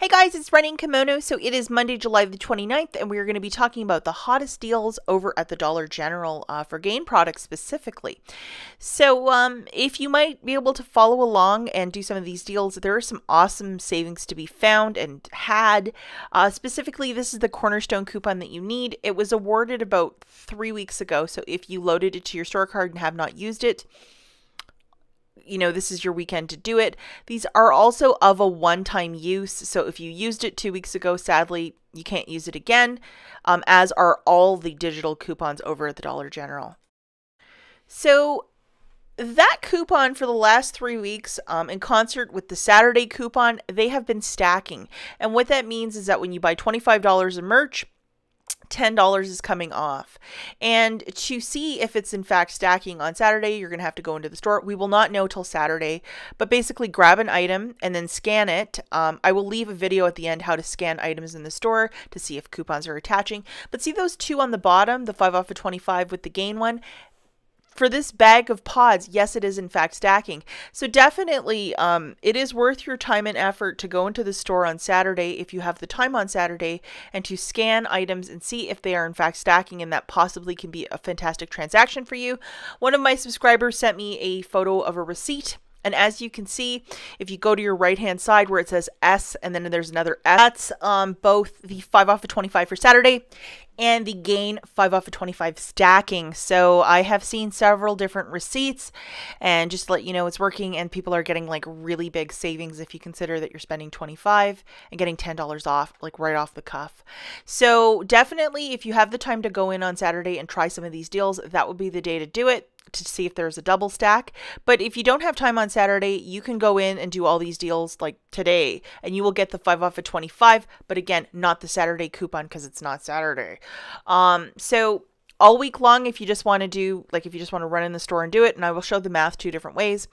Hey guys, it's Running Kimono. So it is Monday, July the 29th, and we are going to be talking about the hottest deals over at the Dollar General for Gain products specifically. So if you might be able to follow along and do some of these deals, there are some awesome savings to be found and had. Specifically, this is the Cornerstone coupon that you need. It was awarded about 3 weeks ago. So if you loaded it to your store card and have not used it, you know, this is your weekend to do it. These are also of a one-time use. So if you used it 2 weeks ago, sadly, you can't use it again, as are all the digital coupons over at the Dollar General. So that coupon for the last 3 weeks, in concert with the Saturday coupon, they have been stacking. And what that means is that when you buy $25 in merch, $10 is coming off. And to see if it's in fact stacking on Saturday, you're going to have to go into the store. We will not know till Saturday, but basically grab an item and then scan it. I will leave a video at the end how to scan items in the store to see if coupons are attaching. But see those two on the bottom, the 5 off of 25 with the Gain one? For this bag of pods, yes, it is in fact stacking. So definitely it is worth your time and effort to go into the store on Saturday if you have the time on Saturday and to scan items and see if they are in fact stacking, and that possibly can be a fantastic transaction for you. One of my subscribers sent me a photo of a receipt, and as you can see, if you go to your right-hand side where it says S and then there's another S, that's both the 5 off of 25 for Saturday and the Gain 5 off of 25 stacking. So I have seen several different receipts, and just to let you know, it's working and people are getting like really big savings if you consider that you're spending $25 and getting $10 off, like right off the cuff. So definitely if you have the time to go in on Saturday and try some of these deals, that would be the day to do it, to see if there's a double stack. But if you don't have time on Saturday, you can go in and do all these deals like today, and you will get the 5 off of 25, but again, not the Saturday coupon because it's not Saturday. So all week long, if you just want to do, like if you just want to run in the store and do it, and I will show the math two different ways.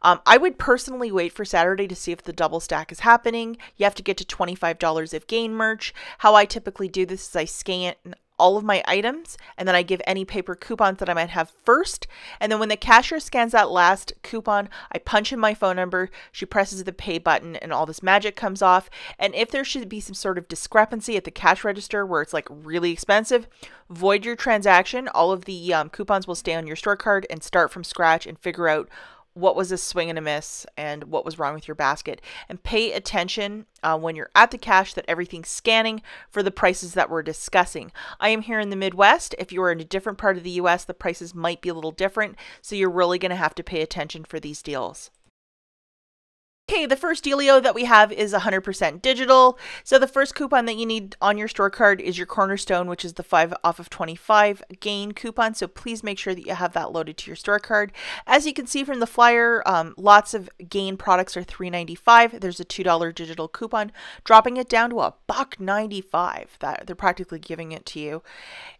I would personally wait for Saturday to see if the double stack is happening. You have to get to $25 of Gain merch. How I typically do this is I scan all of my items, and then I give any paper coupons that I might have first. And then when the cashier scans that last coupon, I punch in my phone number, she presses the pay button, and all this magic comes off. And if there should be some sort of discrepancy at the cash register where it's like really expensive, void your transaction. All of the coupons will stay on your store card, and start from scratch and figure out what was a swing and a miss and what was wrong with your basket. And pay attention when you're at the cash that everything's scanning for the prices that we're discussing. I am here in the Midwest. If you are in a different part of the US, the prices might be a little different. So you're really going to have to pay attention for these deals. Okay, the first dealio that we have is 100% digital. So the first coupon that you need on your store card is your Cornerstone, which is the 5 off of 25 Gain coupon. So please make sure that you have that loaded to your store card. As you can see from the flyer, lots of Gain products are $3.95. There's a $2 digital coupon, dropping it down to $1.95. That they're practically giving it to you.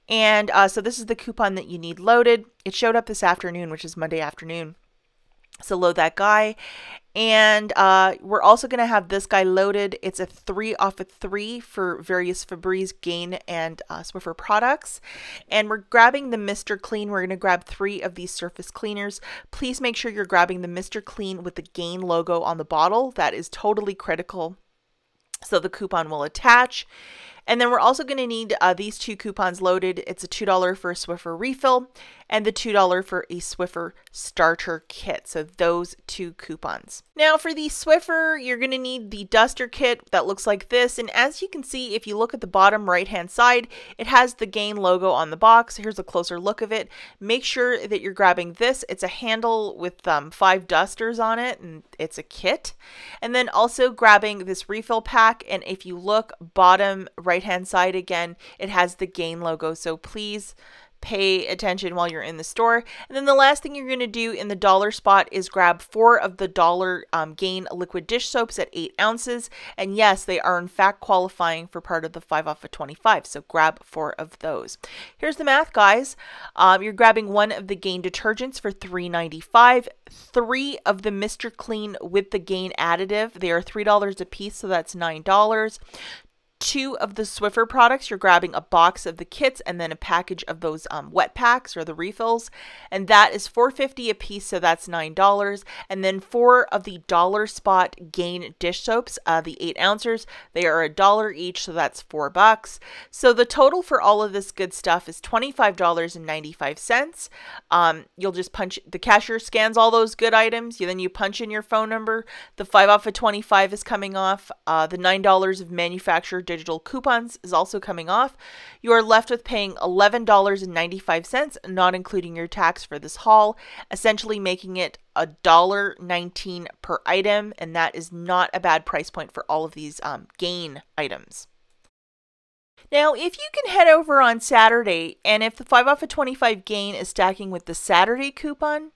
And so this is the coupon that you need loaded. It showed up this afternoon, which is Monday afternoon. So load that guy. And we're also going to have this guy loaded. It's a 3 off of 3 for various Febreze, Gain, and Swiffer products. And we're grabbing the Mr. Clean. We're going to grab 3 of these surface cleaners. Please make sure you're grabbing the Mr. Clean with the Gain logo on the bottle. That is totally critical, so the coupon will attach. And then we're also going to need these 2 coupons loaded. It's a $2 for a Swiffer refill and the $2 for a Swiffer starter kit. So those 2 coupons. Now for the Swiffer, you're going to need the duster kit that looks like this. And as you can see, if you look at the bottom right-hand side, it has the Gain logo on the box. Here's a closer look of it. Make sure that you're grabbing this. It's a handle with 5 dusters on it, and it's a kit. And then also grabbing this refill pack. And if you look bottom right-hand side again, it has the Gain logo. So please pay attention while you're in the store. And then the last thing you're going to do in the dollar spot is grab 4 of the dollar Gain liquid dish soaps at 8 ounces. And yes, they are in fact qualifying for part of the 5 off of 25. So grab 4 of those. Here's the math, guys. You're grabbing 1 of the Gain detergents for $3.95, 3 of the Mr. Clean with the Gain additive. They are $3 a piece, so that's $9. 2 of the Swiffer products. You're grabbing a box of the kits and then a package of those wet packs or the refills, and that is $4.50 a piece, so that's $9. And then 4 of the Dollar Spot Gain dish soaps, the 8 ounces, they are $1 each, so that's $4. So the total for all of this good stuff is $25.95. You'll just punch, the cashier scans all those good items, then you punch in your phone number. The 5 off of 25 is coming off. The $9 of manufacturer digital coupons is also coming off. You are left with paying $11.95, not including your tax for this haul, essentially making it $1.19 per item, and that is not a bad price point for all of these Gain items. Now, if you can head over on Saturday, and if the 5 off of 25 Gain is stacking with the Saturday coupon,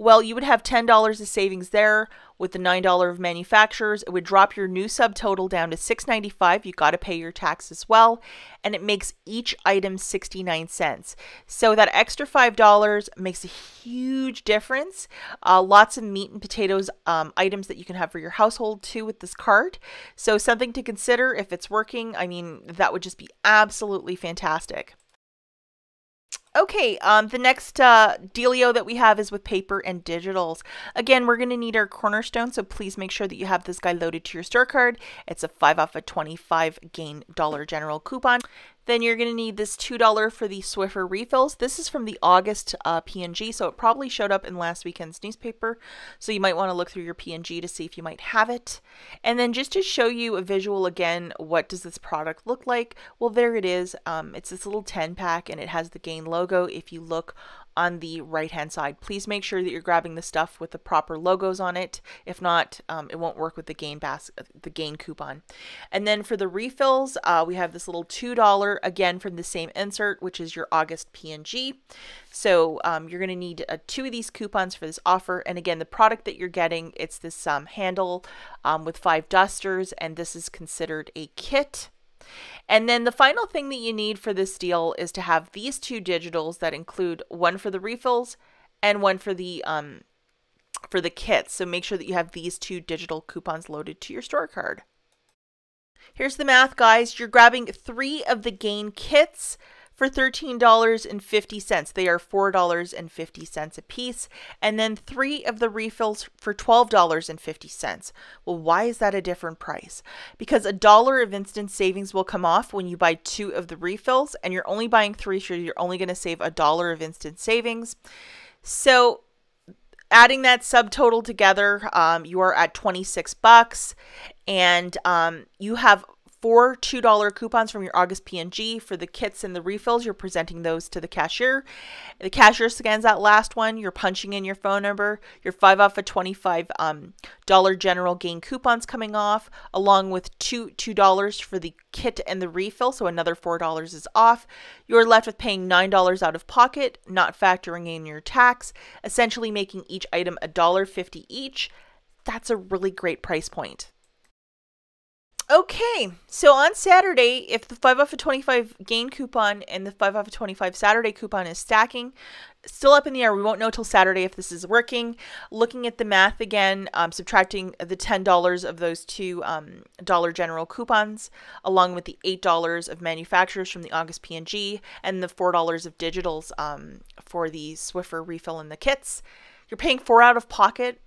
well, you would have $10 of savings there. With the $9 of manufacturers, it would drop your new subtotal down to $6.95. You got to pay your tax as well, and it makes each item 69 cents. So that extra $5 makes a huge difference. Lots of meat and potatoes items that you can have for your household too with this card. So something to consider if it's working. I mean, that would just be absolutely fantastic. Okay, the next dealio that we have is with paper and digitals. Again, we're going to need our Cornerstone, so please make sure that you have this guy loaded to your store card. It's a 5 off of 25 Gain Dollar General coupon. Then you're going to need this $2 for the Swiffer refills. This is from the August P&G, so it probably showed up in last weekend's newspaper. So you might want to look through your P&G to see if you might have it. And then just to show you a visual again, what does this product look like? Well, there it is. It's this little 10-pack, and it has the Gain logo. If you look on the right-hand side, please make sure that you're grabbing the stuff with the proper logos on it. If not, it won't work with the Gain basket, the Gain coupon. And then for the refills, we have this little $2 again from the same insert, which is your August P&G. So you're going to need 2 of these coupons for this offer. And again, the product that you're getting, it's this handle with 5 dusters, and this is considered a kit. And then the final thing that you need for this deal is to have these 2 digitals that include one for the refills and one for the kits. So make sure that you have these 2 digital coupons loaded to your store card. Here's the math, guys. You're grabbing 3 of the Gain kits for $13.50. They are $4.50 a piece. And then 3 of the refills for $12.50. Well, why is that a different price? Because $1 of instant savings will come off when you buy 2 of the refills, and you're only buying 3, so you're only going to save $1 of instant savings. So adding that subtotal together, you are at $26, and you have 4 $2 coupons from your August P&G for the kits and the refills. You're presenting those to the cashier. The cashier scans that last one. You're punching in your phone number. Your 5 off of 25 Dollar General Gain coupons coming off, along with $2 for the kit and the refill, so another $4 is off. You're left with paying $9 out of pocket, not factoring in your tax, essentially making each item $1.50 each. That's a really great price point. Okay, so on Saturday, if the 5 off of 25 Gain coupon and the 5 off of 25 Saturday coupon is stacking, still up in the air, we won't know till Saturday if this is working. Looking at the math again, subtracting the $10 of those 2 Dollar General coupons, along with the $8 of manufacturers from the August P&G, and the $4 of digitals for the Swiffer refill and the kits, you're paying $4 out of pocket.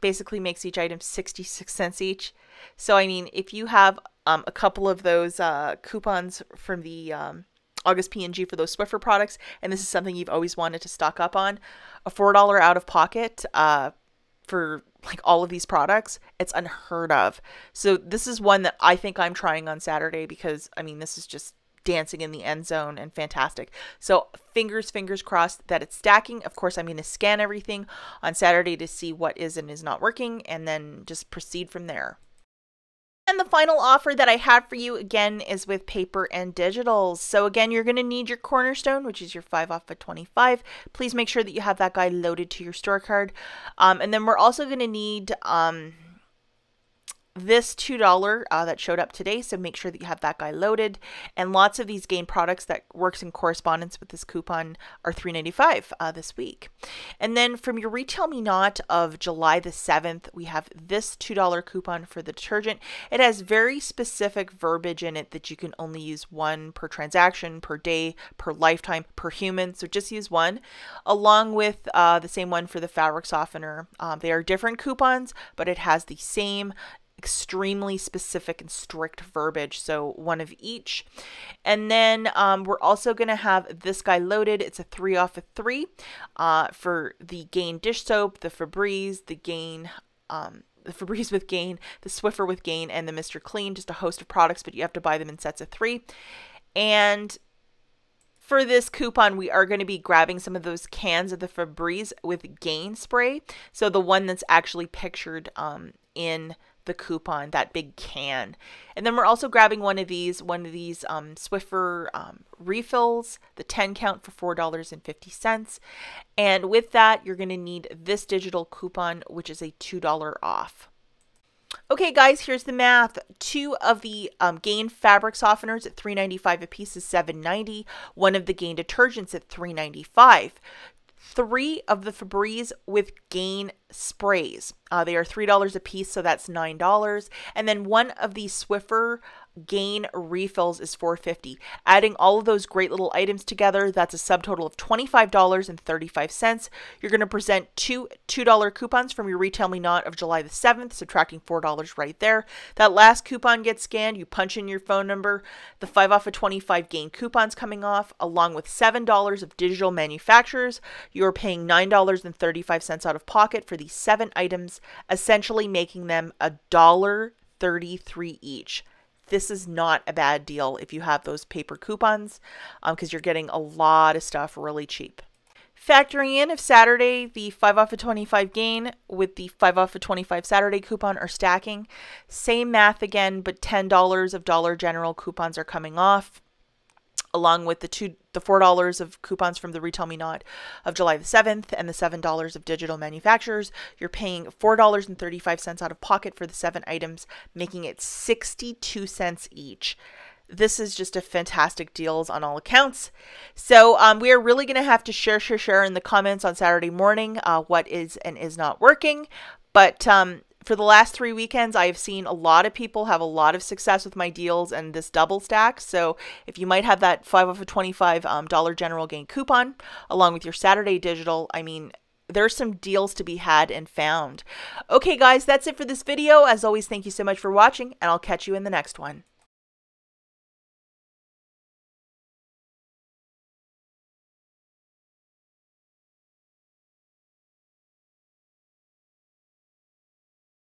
Basically makes each item 66 cents each. So I mean, if you have a couple of those coupons from the August P&G for those Swiffer products, and this is something you've always wanted to stock up on, a $4 out of pocket for like all of these products, it's unheard of. So this is one that I think I'm trying on Saturday, because I mean, this is just dancing in the end zone and fantastic. So fingers crossed that it's stacking. Of course, I'm going to scan everything on Saturday to see what is and is not working, and then just proceed from there. And the final offer that I have for you again is with paper and digitals. So again, you're going to need your Cornerstone, which is your 5 off of 25. Please make sure that you have that guy loaded to your store card. And then we're also going to need this $2 that showed up today, so make sure that you have that guy loaded. And lots of these Gain products that works in correspondence with this coupon are $3.95 this week. And then from your RetailMeNot of July the 7th, we have this $2 coupon for the detergent. It has very specific verbiage in it that you can only use one per transaction, per day, per lifetime, per human, so just use one, along with the same one for the fabric softener. They are different coupons, but it has the same extremely specific and strict verbiage, so one of each. And then we're also going to have this guy loaded. It's a 3 off of 3 for the Gain dish soap, the Febreze, the Gain the Febreze with Gain, the Swiffer with Gain, and the Mr. Clean, just a host of products, but you have to buy them in sets of 3. And for this coupon, we are going to be grabbing some of those cans of the Febreze with Gain spray, so the one that's actually pictured in the coupon, that big can. And then we're also grabbing one of these Swiffer refills, the 10 count for $4.50. And with that, you're going to need this digital coupon, which is a $2 off. Okay guys, here's the math. 2 of the Gain fabric softeners at $3.95 a piece is $7.90. One of the Gain detergents at $3.95. 3 of the Febreze with Gain sprays. They are $3 a piece, so that's $9. And then one of the Swiffer Gain refills is $4.50. Adding all of those great little items together, that's a subtotal of $25.35. You're going to present two $2 coupons from your RetailMeNot of July the 7th, subtracting $4 right there. That last coupon gets scanned. You punch in your phone number. The 5 off of 25 Gain coupons coming off, along with $7 of digital manufacturers. You're paying $9.35 out of pocket for these 7 items, essentially making them $1.33 each. This is not a bad deal if you have those paper coupons, because you're getting a lot of stuff really cheap. Factoring in if Saturday, the 5 off of 25 Gain with the 5 off of 25 Saturday coupon are stacking. Same math again, but $10 of Dollar General coupons are coming off, along with the $4 of coupons from the RetailMeNot of July the 7th and the $7 of digital manufacturers. You're paying $4.35 out of pocket for the 7 items, making it 62 cents each. This is just a fantastic deals on all accounts. So we are really going to have to share in the comments on Saturday morning what is and is not working. But for the last 3 weekends, I have seen a lot of people have a lot of success with my deals and this double stack. So if you might have that 5 off of 25 Dollar General Gain coupon along with your Saturday digital, I mean, there's some deals to be had and found. Okay, guys, that's it for this video. As always, thank you so much for watching, and I'll catch you in the next one.